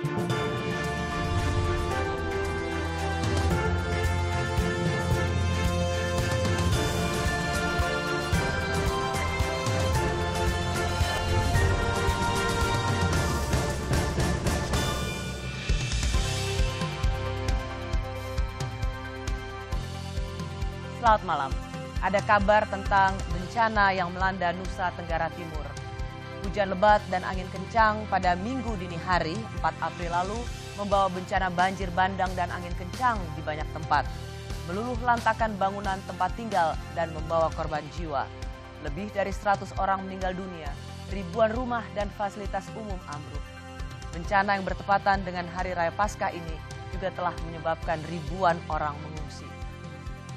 Selamat malam. Ada kabar tentang bencana yang melanda Nusa Tenggara Timur. Hujan lebat dan angin kencang pada minggu dini hari 4 April lalu membawa bencana banjir bandang dan angin kencang di banyak tempat. Meluluh lantakan bangunan tempat tinggal dan membawa korban jiwa. Lebih dari 100 orang meninggal dunia, ribuan rumah dan fasilitas umum ambruk. Bencana yang bertepatan dengan Hari Raya Paskah ini juga telah menyebabkan ribuan orang mengungsi.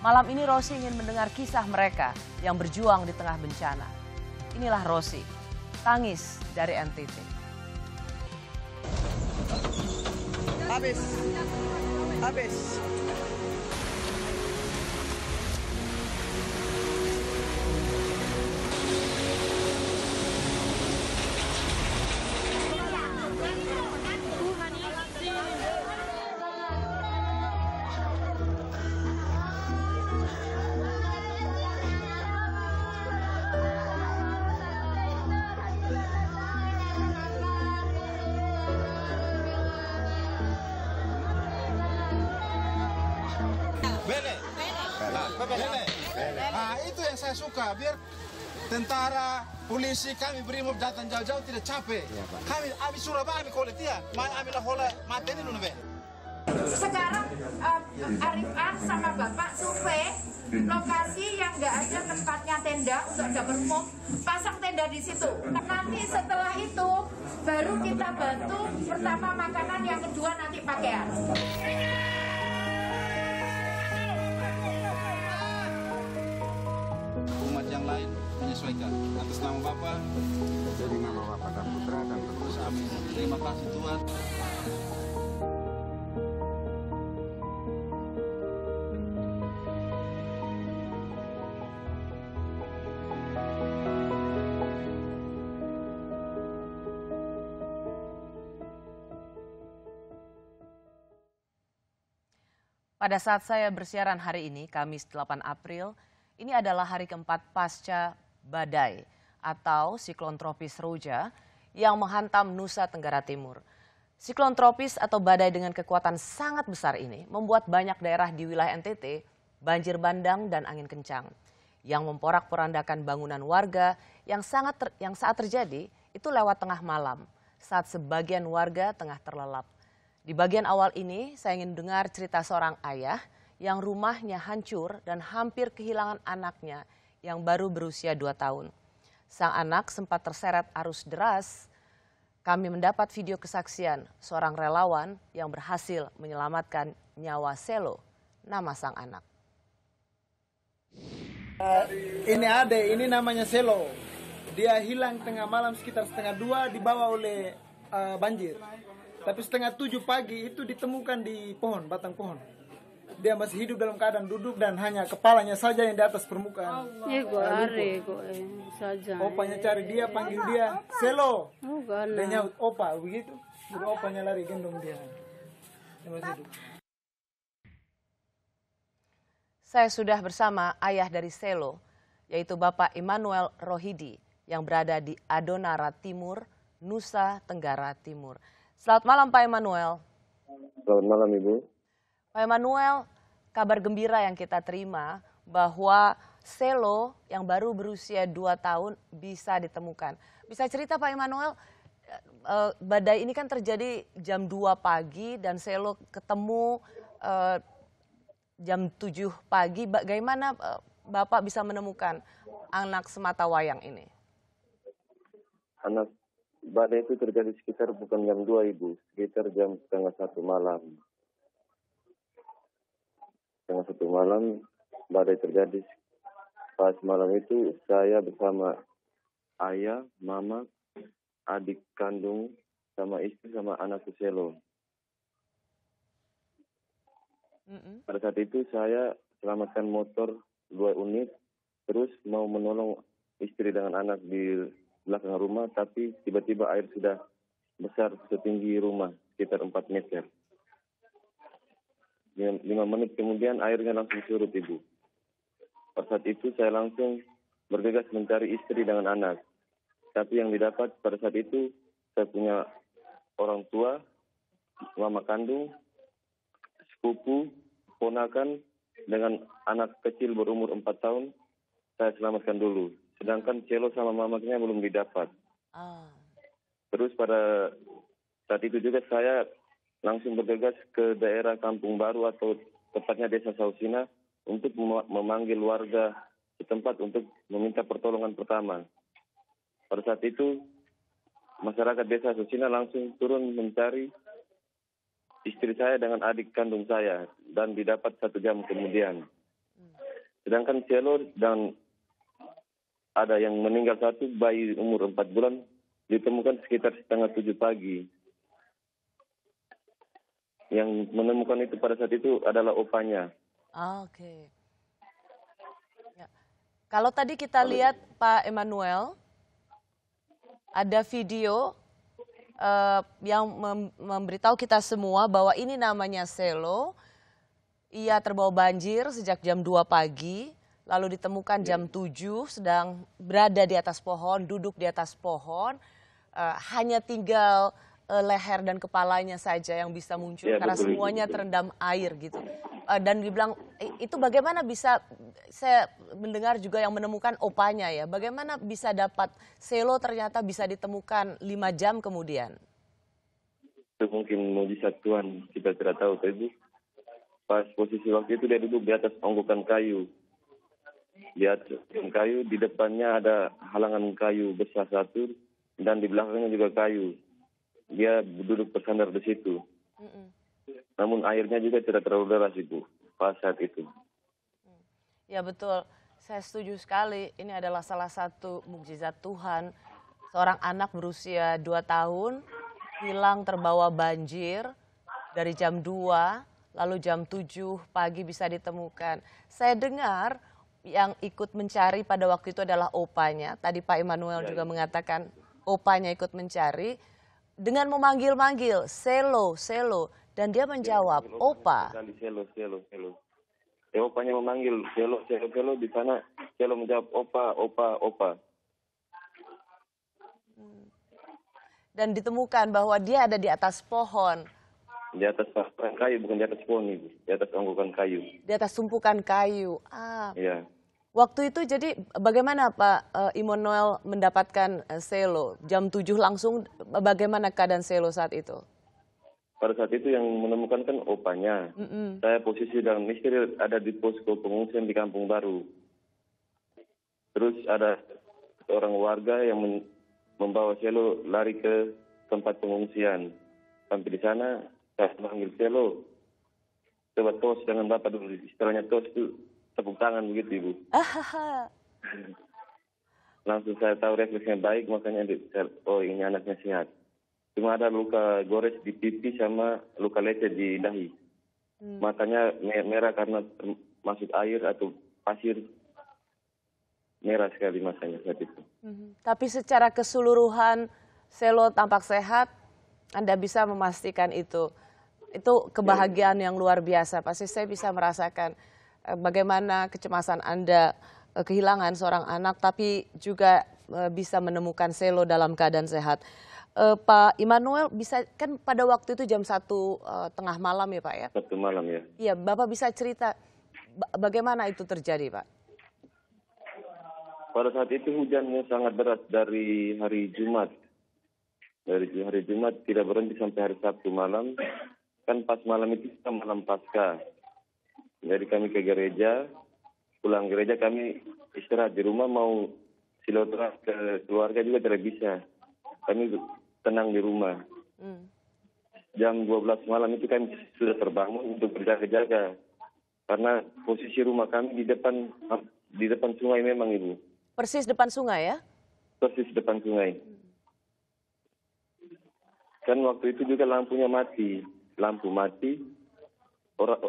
Malam ini Rosi ingin mendengar kisah mereka yang berjuang di tengah bencana. Inilah Rosi, tangis dari NTT. Habis. Nah, itu yang saya suka, biar tentara, polisi, kami BRIMOB datang jauh-jauh tidak capek. Ya, kami habis Surabaya, kami kolektif, kami lahola, mati ini dulu, Bel. Sekarang Arif Ar sama Bapak survei lokasi yang nggak ada tempatnya tenda untuk double move, pasang tenda di situ. Nanti setelah itu baru kita bantu pertama makanan, yang kedua nanti pakaian. Yang lain menyesuaikan atas nama Bapak, jadi nama Bapak dan Putra dan terus amin. Terima kasih Tuhan. Pada saat saya bersiaran hari ini, Kamis 8 April, ini adalah hari keempat pasca badai atau siklon tropis Seroja yang menghantam Nusa Tenggara Timur. Siklon tropis atau badai dengan kekuatan sangat besar ini membuat banyak daerah di wilayah NTT banjir bandang dan angin kencang yang memporak-porandakan bangunan warga yang saat terjadi itu lewat tengah malam saat sebagian warga tengah terlelap. Di bagian awal ini saya ingin dengar cerita seorang ayah yang rumahnya hancur dan hampir kehilangan anaknya yang baru berusia 2 tahun. Sang anak sempat terseret arus deras. Kami mendapat video kesaksian seorang relawan yang berhasil menyelamatkan nyawa Cello, nama sang anak. Ini ade, ini namanya Cello. Dia hilang tengah malam sekitar setengah 2 dibawa oleh banjir. Tapi setengah 7 pagi itu ditemukan di pohon, batang pohon. Dia masih hidup dalam keadaan duduk dan hanya kepalanya saja yang di atas permukaan. Opanya cari dia, panggil dia, Cello. Dia nyaut opa, begitu. Jadi opanya lari gendong dia. Dia masih hidup. Saya sudah bersama ayah dari Cello, yaitu Bapak Emanuel Rohidi, yang berada di Adonara Timur, Nusa Tenggara Timur. Selamat malam Pak Emanuel. Selamat malam Ibu. Pak Emanuel, kabar gembira yang kita terima bahwa Cello yang baru berusia 2 tahun bisa ditemukan. Bisa cerita Pak Emanuel, badai ini kan terjadi jam 2 pagi dan Cello ketemu jam 7 pagi. Bagaimana Bapak bisa menemukan anak semata wayang ini? Anak badai itu terjadi sekitar bukan jam 2 Ibu, sekitar jam setengah 1 malam. Tengah 1 malam, badai terjadi. Pas malam itu saya bersama ayah, mama, adik kandung, sama istri, sama anakku Cello. Pada saat itu saya selamatkan motor 2 unit, terus mau menolong istri dengan anak di belakang rumah, tapi tiba-tiba air sudah besar setinggi rumah, sekitar 4 meter. 5 menit kemudian airnya langsung surut, Ibu. Pada saat itu saya langsung bergegas mencari istri dengan anak. Tapi yang didapat pada saat itu, saya punya orang tua, mama kandung, sepupu, ponakan, dengan anak kecil berumur 4 tahun, saya selamatkan dulu. Sedangkan Cello sama mamanya belum didapat. Terus pada saat itu juga saya langsung bergegas ke daerah Kampung Baru atau tepatnya Desa Sausina untuk memanggil warga setempat untuk meminta pertolongan pertama. Pada saat itu, masyarakat Desa Sausina langsung turun mencari istri saya dengan adik kandung saya dan didapat 1 jam kemudian. Sedangkan Cello dan ada yang meninggal satu bayi umur 4 bulan ditemukan sekitar 6:30 pagi. Yang menemukan itu pada saat itu adalah opanya. Oke. Ya. Kalau tadi kita lihat Pak Emanuel, ada video yang memberitahu kita semua bahwa ini namanya Cello. Ia terbawa banjir sejak jam 2 pagi, lalu ditemukan jam 7 sedang berada di atas pohon, duduk di atas pohon, hanya tinggal leher dan kepalanya saja yang bisa muncul karena semuanya terendam air gitu. Dan dibilang itu bagaimana bisa, saya mendengar juga yang menemukan opanya ya, bagaimana bisa dapat Cello ternyata bisa ditemukan 5 jam kemudian? Itu mungkin mujizat Tuhan, kita tidak tahu. Tapi pas posisi waktu itu dia duduk di atas onggokan kayu. Di atas kayu, di depannya ada halangan kayu besar satu dan di belakangnya juga kayu. Dia duduk bersandar di situ. Namun airnya juga tidak terlalu deras, Ibu, pas saat itu. Ya betul, saya setuju sekali. Ini adalah salah satu mukjizat Tuhan. Seorang anak berusia 2 tahun, hilang terbawa banjir dari jam 2, lalu jam 7 pagi bisa ditemukan. Saya dengar yang ikut mencari pada waktu itu adalah opanya. Tadi Pak Emanuel juga mengatakan opanya ikut mencari. Dengan memanggil-manggil, Cello, Cello. Dan dia menjawab, opa. Cello, Cello, Cello. Opanya memanggil, Cello, Cello, Cello. Di sana, Cello menjawab, opa, opa, opa. Dan ditemukan bahwa dia ada di atas pohon. Di atas tumpukan kayu, bukan di atas pohon, Ibu. Di atas tumpukan kayu. Di atas tumpukan kayu. Iya. Waktu itu jadi bagaimana Pak Emanuel mendapatkan Cello? Jam 7 langsung bagaimana keadaan Cello saat itu? Pada saat itu yang menemukan kan opanya. Saya posisi dalam istri ada di posko pengungsian di Kampung Baru. Terus ada orang warga yang membawa Cello lari ke tempat pengungsian. Sampai di sana saya memanggil Cello. Coba tos dengan Bapak dulu, istilahnya tos itu. Tepuk tangan begitu, Ibu. Langsung saya tahu refleksnya baik, makanya oh ini anaknya sehat. Cuma ada luka gores di pipi sama luka lecet di dahi. Matanya merah karena masuk air atau pasir. Merah sekali matanya saat itu. Tapi secara keseluruhan Cello tampak sehat, Anda bisa memastikan itu. Itu kebahagiaan yang luar biasa. Pasti saya bisa merasakan bagaimana kecemasan Anda kehilangan seorang anak, tapi juga bisa menemukan Cello dalam keadaan sehat. Pak Emanuel, bisa kan pada waktu itu jam 1:30 malam ya Pak ya? 1 malam ya. Iya, Bapak bisa cerita bagaimana itu terjadi Pak? Pada saat itu hujannya sangat deras dari hari Jumat. Dari hari Jumat tidak berhenti sampai hari Sabtu malam. Kan pas malam itu kita malam pasca. Jadi kami ke gereja, pulang gereja kami istirahat di rumah, mau silaturahmi ke keluarga juga tidak bisa. Kami tenang di rumah. Jam 12 malam itu kami sudah terbangun untuk berjaga-jaga. Karena posisi rumah kami di depan sungai memang, Ibu. Persis depan sungai ya? Persis depan sungai. Kan waktu itu juga lampunya mati. Lampu mati.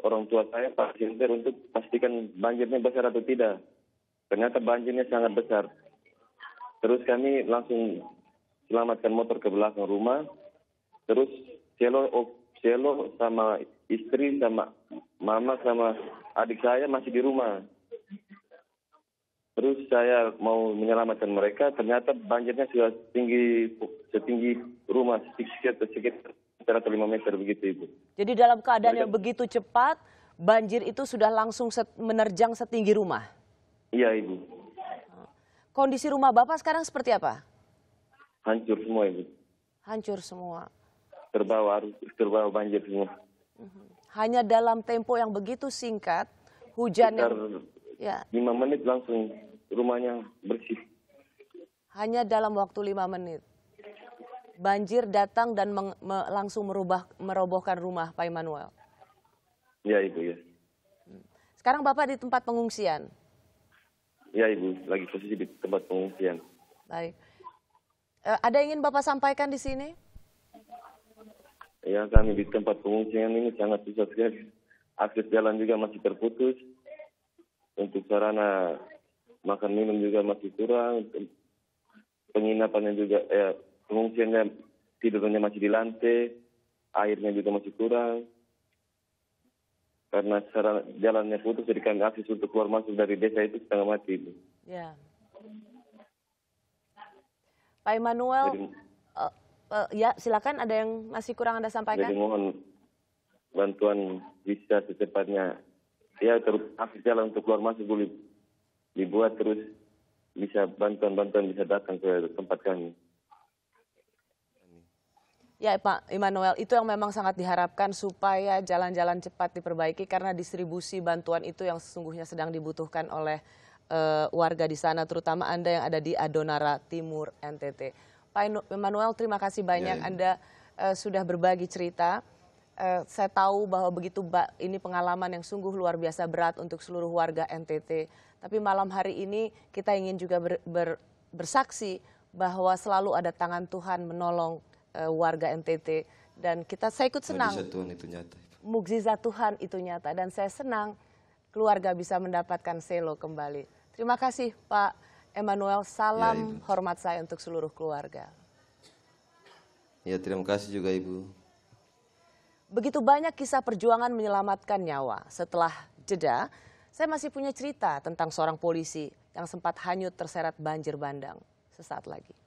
Orang tua saya Pak Sinter untuk pastikan banjirnya besar atau tidak. Ternyata banjirnya sangat besar. Terus kami langsung selamatkan motor ke belakang rumah. Terus Cello sama istri sama mama sama adik saya masih di rumah. Terus saya mau menyelamatkan mereka, ternyata banjirnya sudah setinggi rumah, sekitar 5 meter begitu, Ibu. Jadi dalam keadaan yang begitu cepat, banjir itu sudah langsung menerjang setinggi rumah? Iya, Ibu. Kondisi rumah Bapak sekarang seperti apa? Hancur semua, Ibu. Hancur semua. Terbawa banjir semua. Hanya dalam tempo yang begitu singkat, hujan yang... Ya. 5 menit langsung rumahnya bersih. Hanya dalam waktu 5 menit. Banjir datang dan langsung merobohkan rumah, Pak Emanuel. Ya, Ibu, ya. Sekarang Bapak di tempat pengungsian? Ya, Ibu, lagi posisi di tempat pengungsian. Baik. Ada ingin Bapak sampaikan di sini? Ya, kami di tempat pengungsian ini sangat susah sekali. Akses jalan juga masih terputus. Untuk sarana makan minum juga masih kurang, penginapannya juga, pengungsiannya tidurnya masih di lantai, airnya juga masih kurang. Karena sarana jalannya putus, jadi kami akses untuk keluar masuk dari desa itu setengah mati. Ya. Pak Emanuel, jadi, ya silakan, ada yang masih kurang Anda sampaikan? Jadi mohon bantuan bisa secepatnya. Ya, terus akses jalan untuk keluar masuk boleh dibuat, terus bisa bantuan-bantuan bisa datang ke tempat kami. Ya, Pak Emanuel, itu yang memang sangat diharapkan supaya jalan-jalan cepat diperbaiki karena distribusi bantuan itu yang sesungguhnya sedang dibutuhkan oleh warga di sana, terutama Anda yang ada di Adonara Timur, NTT. Pak Emanuel, terima kasih banyak ya. Anda sudah berbagi cerita. Saya tahu bahwa ini pengalaman yang sungguh luar biasa berat untuk seluruh warga NTT. Tapi malam hari ini kita ingin juga bersaksi bahwa selalu ada tangan Tuhan menolong warga NTT. Dan saya ikut senang. Mukjizat Tuhan itu nyata. Mukjizat Tuhan itu nyata. Dan saya senang keluarga bisa mendapatkan Cello kembali. Terima kasih Pak Emanuel. Salam ya, hormat saya untuk seluruh keluarga. Ya, terima kasih juga Ibu. Begitu banyak kisah perjuangan menyelamatkan nyawa. Setelah jeda, saya masih punya cerita tentang seorang polisi yang sempat hanyut terseret banjir bandang. Sesaat lagi.